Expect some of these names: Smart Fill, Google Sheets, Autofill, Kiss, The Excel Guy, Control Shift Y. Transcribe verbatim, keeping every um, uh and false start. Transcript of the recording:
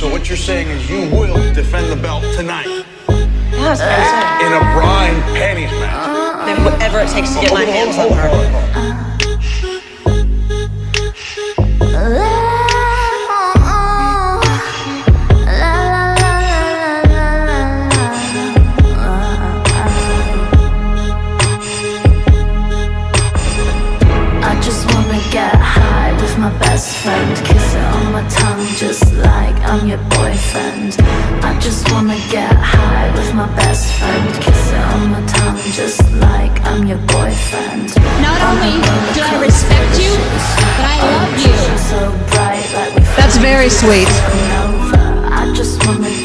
So what you're saying is you will defend the belt tonight. That's what I'm saying. In a bra and panties match. Uh, then whatever it takes to get my hands on her. I just wanna get high with my best friend, kiss it on my tongue just like I'm your boyfriend. I just wanna get high with my best friend, kiss it on my tongue just like I'm your boyfriend. Not only do I respect you, but I love you. That's very sweet. I just wanna